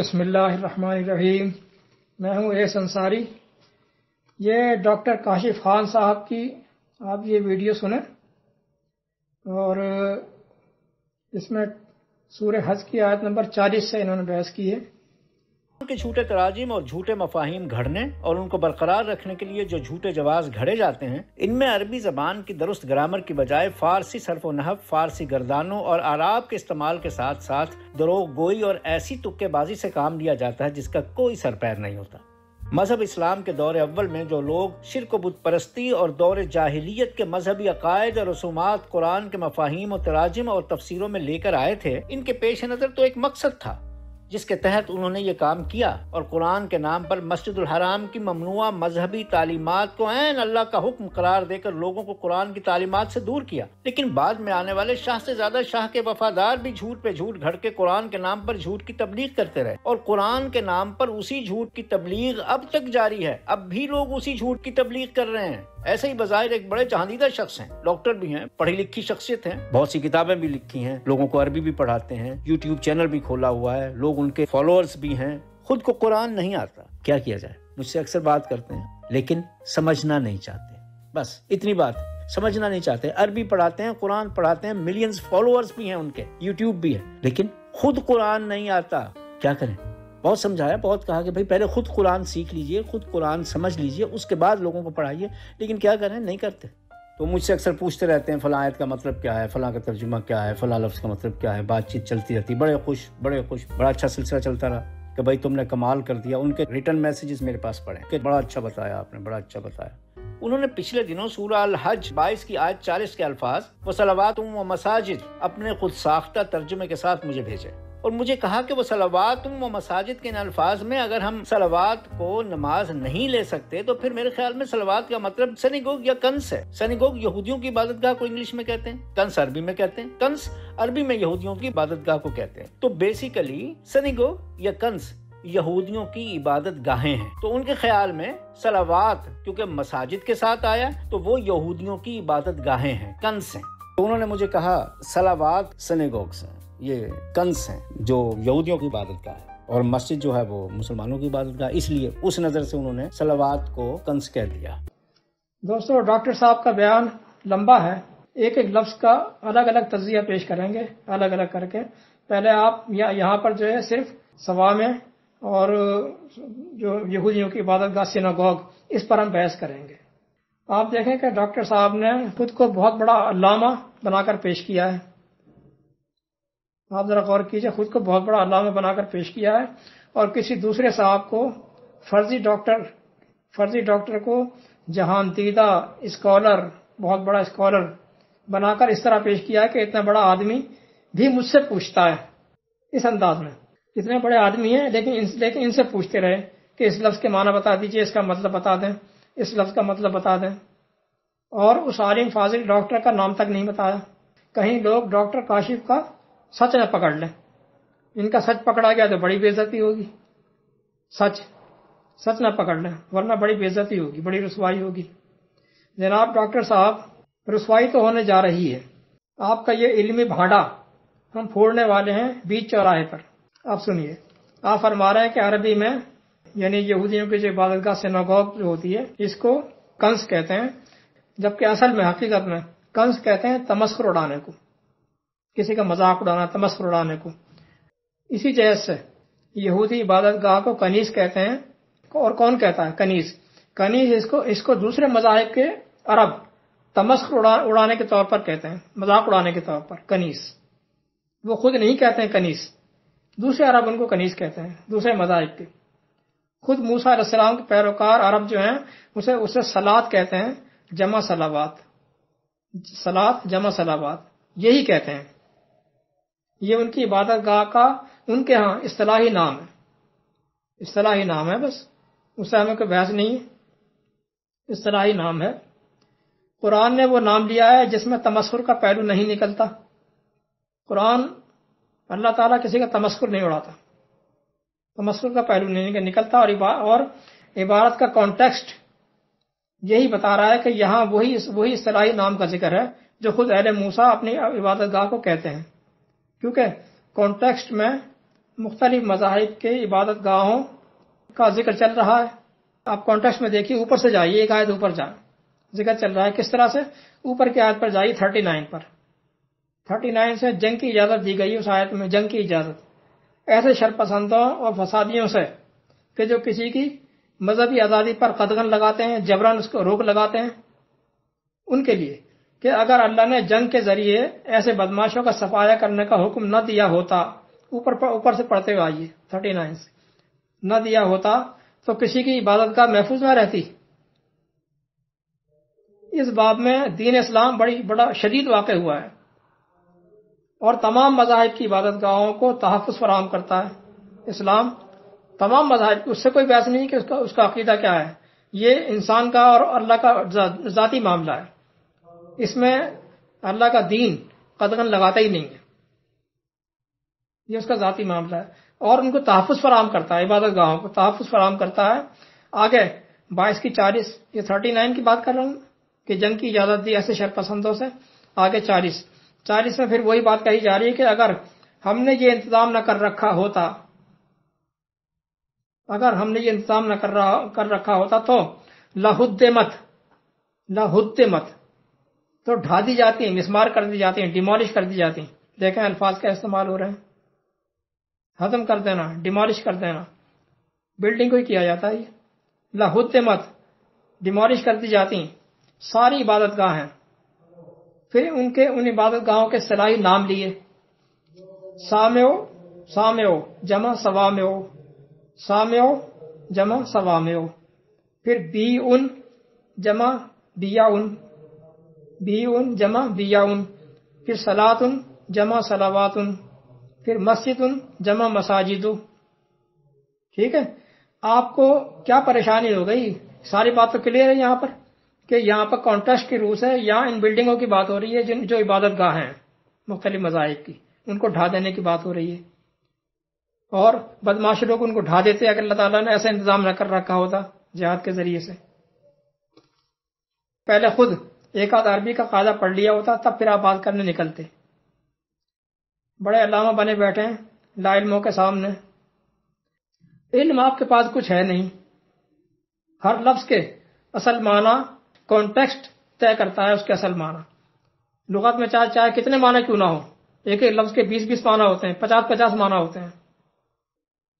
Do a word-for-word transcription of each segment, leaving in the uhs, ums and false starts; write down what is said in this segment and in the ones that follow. बिस्मिल्लाहिर्रहमानिर्रहीम। मैं हूँ ए एस अंसारी। ये डॉक्टर काशिफ खान साहब की आप ये वीडियो सुने और इसमें सूरह हज की आयत नंबर चालीस से इन्होंने बहस की है कि झूठे तराजिम और झूठे मफाहिम घड़ने और उनको बरकरार रखने के लिए जो झूठे जवाज घड़े जाते हैं, इनमें अरबी जबान की दुरुस्त ग्रामर की बजाय फारसी सर्फ व नहव, फारसी गर्दानों और आराब के इस्तेमाल के साथ साथ दरोग गोई और ऐसी तुक्केबाजी से काम लिया जाता है जिसका कोई सर पैर नहीं होता। मजहब इस्लाम के दौर अव्वल में जो लोग शिरक बुत परस्ती और दौर जाहिलियत के मजहबी अकायद और रसूमात कुरान के मफाहिम और तराजिम और तफसीरों में लेकर आए थे, इनके पेश नज़र तो एक मकसद था जिसके तहत उन्होंने ये काम किया और कुरान के नाम पर मस्जिदुल हराम की ममनुआ मजहबी तालीमात को ऐन अल्लाह का हुक्म करार देकर लोगों को कुरान की तालीमात से दूर किया। लेकिन बाद में आने वाले शाह से ज्यादा शाह के वफादार भी झूठ पे झूठ घड़ के कुरान के नाम पर झूठ की तबलीग करते रहे और कुरान के नाम पर उसी झूठ की तबलीग अब तक जारी है। अब भी लोग उसी झूठ की तबलीग कर रहे हैं। ऐसे ही बज़ाहिर एक बड़े चाहनीदा शख्स हैं, डॉक्टर भी हैं, पढ़ी लिखी शख्सियत हैं, बहुत सी किताबें भी लिखी हैं, लोगों को अरबी भी पढ़ाते हैं, यूट्यूब चैनल भी खोला हुआ है, लोग उनके फॉलोअर्स भी हैं, खुद को कुरान नहीं आता। क्या किया जाए, मुझसे अक्सर बात करते हैं लेकिन समझना नहीं चाहते। बस इतनी बात है, समझना नहीं चाहते। अरबी पढ़ाते हैं, कुरान पढ़ाते हैं, मिलियंस फॉलोअर्स भी हैं उनके, यूट्यूब भी है, लेकिन खुद कुरान नहीं आता। क्या करें, बहुत समझाया, बहुत कहा कि भाई पहले खुद कुरान सीख लीजिए, खुद कुरान समझ लीजिए, उसके बाद लोगों को पढ़ाइए, लेकिन क्या करें, नहीं करते। तो मुझसे अक्सर पूछते रहते हैं फलां आयत का मतलब क्या है, फलां का तर्जुमा क्या है, फलां लफ्ज़ का मतलब क्या है। बातचीत चलती रहती, बड़े खुश बड़े खुश बड़ा अच्छा सिलसिला चलता रहा कि भाई तुमने कमाल कर दिया। उनके रिटर्न मैसेजेस मेरे पास पड़े कि बड़ा अच्छा बताया आपने, बड़ा अच्छा बताया। उन्होंने पिछले दिनों सूरह अल-हज बाईस की आयत चालीस के अल्फाज व सलावात व मसाजिद अपने खुद साख्ता तर्जुमे के साथ मुझे भेजे और मुझे कहा कि वो सलावात व मसाजिद के इन अल्फाज में अगर हम सलावात को नमाज नहीं ले सकते तो फिर मेरे ख्याल में सलावात का मतलब सनिगोग या कंस है। सनिगोग यहूदियों की इबादतगाह को इंग्लिश में कहते हैं, कंस अरबी में कहते हैं, कंस अरबी में यहूदियों की इबादतगाह को कहते हैं। तो बेसिकली सनिगोग या कंस यहूदियों की इबादत गाहें हैं। तो उनके ख्याल में सलावात क्योंकि मसाजिद के साथ आया तो वो यहूदियों की इबादत गाहें हैं, कंस हैं। तो उन्होंने मुझे कहा सलावात सनिगोग्स हैं, ये कंस हैं जो यहूदियों की इबादत का है और मस्जिद जो है वो मुसलमानों की इबादत का, इसलिए उस नज़र से उन्होंने सलावात को कंस कह दिया। दोस्तों, डॉक्टर साहब का बयान लंबा है, एक एक लफ्ज़ का अलग अलग तज्जिया पेश करेंगे, अलग अलग करके। पहले आप यह, यहाँ पर जो है सिर्फ सवामें और जो यहूदियों की इबादत का सिनागोग, इस पर हम बहस करेंगे। आप देखें कि डॉक्टर साहब ने खुद को बहुत बड़ा अल्लामा बनाकर पेश किया है। आप जरा गौर कीजिए, खुद को बहुत बड़ा अल्लामा बनाकर पेश किया है और किसी दूसरे साहब को फर्जी डॉक्टर फर्जी डॉक्टर को जहानदीदा स्कॉलर, बहुत बड़ा स्कॉलर बनाकर इस तरह पेश किया है कि इतना बड़ा आदमी भी मुझसे पूछता है। इस अंदाज में इतने बड़े आदमी हैं लेकिन इन, लेकिन इनसे पूछते रहे कि इस लफ्ज़ के माना बता दीजिए, इसका मतलब बता दें, इस लफ्ज़ का मतलब बता दें, और उस आलिम फाजिल डॉक्टर का नाम तक नहीं बताया। कहीं लोग डॉक्टर काशिफ का सच न पकड़ लें, इनका सच पकड़ा गया तो बड़ी बेइज्जती होगी। सच सच न पकड़ लें वरना बड़ी बेइज्जती होगी, बड़ी रसवाई होगी। जनाब डॉक्टर साहब, रसवाई तो होने जा रही है। आपका ये इल्मी भांडा हम फोड़ने वाले हैं बीच चौराहे पर। आप सुनिए, आप फरमा रहे हैं कि अरबी में यानी यहूदियों की जो इबादतगाह सिनागोग जो होती है इसको कंस कहते हैं, जबकि असल में हकीकत में कंस कहते हैं तमस्खुर उड़ाने को, किसी का मजाक उड़ाना, तमस्खुर उड़ाने को। इसी जहज से यहूदी इबादतगाह को कनीस कहते हैं। और कौन कहता है कनीस? कनीस इसको इसको दूसरे मजाहिब के अरब तमस्खुर उड़ा, उड़ाने के तौर पर कहते हैं, मजाक उड़ाने के तौर पर कनीस। वो खुद नहीं कहते हैं कनीस, दूसरे अरब उनको कनीस कहते हैं, दूसरे मजाहिब के। खुद मूसा अलैहिस्सलाम के पैरोकार अरब जो हैं उसे उसे सलात कहते हैं, जमा सलावात, सलात जमा सलावात, यही कहते हैं। ये उनकी इबादतगाह का उनके यहाँ इस्तिलाही नाम है, इस्तिलाही नाम है, बस उससे हमें कोई बहस नहीं है, इस्तिलाही नाम है। कुरान ने वो नाम लिया है जिसमें तमस्खुर का पहलू नहीं निकलता। कुरान अल्लाह ताला किसी का तमस्खुर नहीं उड़ाता, तमस्खुर का पहलू नहीं निकलता। और इबा, और इबारत का कॉन्टेक्स्ट यही बता रहा है कि यहाँ वही वही इस्तिलाही नाम का जिक्र है जो खुद अहले मूसा अपनी इबादतगाह को कहते हैं, क्योंकि कॉन्टेक्स्ट में मुख्तलिफ मज़ाहिब के इबादत गाहों का जिक्र चल रहा है। आप कॉन्टेक्स्ट में देखिए, ऊपर से जाइए, एक आयत ऊपर जाए, जिक्र चल रहा है किस तरह से। ऊपर की आयत पर जाइए थर्टी नाइन पर, थर्टी नाइन से जंग की इजाज़त दी गई है, उस आयत में जंग की इजाज़त ऐसे शरपसंदों और फसादियों से कि जो किसी की मजहबी आज़ादी पर कदगन लगाते हैं, जबरन उसको रोक लगाते हैं, उनके लिए कि अगर अल्लाह ने जंग के जरिए ऐसे बदमाशों का सफाया करने का हुक्म न दिया होता, ऊपर ऊपर से पढ़ते हुए आइए थर्टी नाइन से, न दिया होता तो किसी की इबादत का महफूज न रहती। इस बाब में दीन इस्लाम बड़ी बड़ा शदीद वाक़ हुआ है और तमाम मज़ाहिब की इबादत गाहों को तहफ़्फ़ुज़ फराहम करता है इस्लाम। तमाम मज़ाहिब, उससे कोई बहस नहीं कि उसका उसका अक़ीदा क्या है, ये इंसान का और अल्लाह का ज़ाती मामला है, इसमें अल्लाह का दीन कदगन लगाता ही नहीं है, ये उसका ज़ाती मामला है। और उनको तहफ़्फ़ुज़ फराहम करता है, इबादत गाहों को तहफ़्फ़ुज़ फराहम करता है। आगे बाईस की चालीस, ये थर्टी नाइन की बात कर रहा हूँ कि जंग की इजाज़त दी ऐसे शरपसंदों से। आगे चालीस, चालीस में फिर वही बात कही जा रही है कि अगर हमने ये इंतजाम न कर रखा होता, अगर हमने ये इंतजाम न कर रहा कर रखा होता तो लहुद्देमत, लहुद्देमत तो ढा दी जाती है, मिसमार कर दी जाती है, डिमोलिश कर दी जाती है। देखें अल्फाज का इस्तेमाल हो रहे हैं, हजम कर देना, डिमोलिश कर देना, बिल्डिंग को ही किया जाता है। लहुद्देमत डिमोलिश कर दी जाती है सारी इबादत गाह हैं। फिर उनके उन इबादत गाहों के सलाई नाम लिए, साम्यो साम्यो जमा सवाम्यो, साम्यो जमा सवाम्यो। फिर बी उन जमा बिया उन, बी उन जमा बिया उन। फिर सलात उन जमा सलावात उन। फिर मस्जिद उन जमा मसाजिदु। ठीक है, आपको क्या परेशानी हो गई? सारी बात तो क्लियर है यहाँ पर कि यहाँ पर कॉन्ट्रास्ट की रूस है, यहाँ इन बिल्डिंगों की बात हो रही है जिन जो इबादत गाह हैं मुख्तलिफ मज़ाहिब की, उनको ढा देने की बात हो रही है और बदमाश लोग उनको ढा देते अगर अल्लाह ताला ने ऐसा इंतजाम न कर रखा होता जिहाद के जरिए से। पहले खुद एक आध अरबी का कायदा पढ़ लिया होता तब फिर आप बात करने निकलते। बड़े अल्लामा बने बैठे हैं ला इल्मों के सामने, इल्म आपके पास कुछ है नहीं। हर लफ्ज के असल माना कॉन्टेक्स्ट तय करता है उसके असल माना। लुगत में चाहे चाहे कितने माना क्यों ना हो, एक एक लफ्ज के बीस बीस माना होते हैं, पचास पचास माना होते हैं।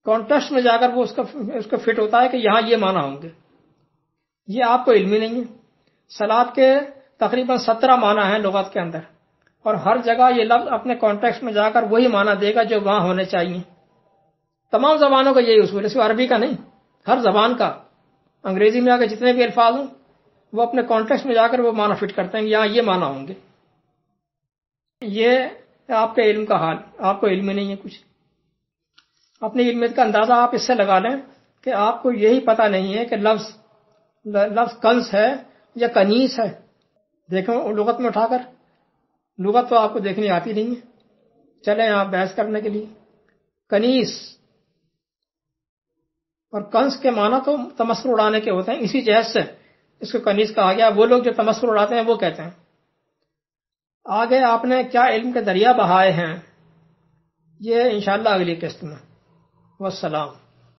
कॉन्टेक्स्ट में जाकर वो उसका उसका फिट होता है कि यहाँ ये माना होंगे, ये आपको इल्मी नहीं है। सलात के तकरीबन सत्रह माना है लुगत के अंदर और हर जगह ये लफ्ज अपने कॉन्टेक्स्ट में जाकर वही माना देगा जो वहां होने चाहिए। तमाम जबानों का यही उसूल है, सिर्फ अरबी का नहीं, हर जबान का। अंग्रेजी में आकर जितने भी अल्फाज हों वो अपने कॉन्टेक्स्ट में जाकर वो माना फिट करते हैं, यहाँ ये माना होंगे। ये आपके इल्म का हाल, आपको इल्म नहीं है कुछ। अपनी इल्मियत का अंदाजा आप इससे लगा लें कि आपको यही पता नहीं है कि लफ्ज लफ्ज कंस है या कनीस है। देखो लुगत में उठाकर, लुगत तो आपको देखनी आती नहीं है, चले आप बहस करने के लिए। कनीस और कंस के माना तो तमस्सुर उड़ाने के होते हैं, इसी जहज से इसको कनीस कहा गया। वो लोग जो तमस्सुर उड़ाते हैं वो कहते हैं। आगे आपने क्या इल्म के दरिया बहाए हैं, ये इंशाल्लाह अगली किस्त में। वस्सलाम।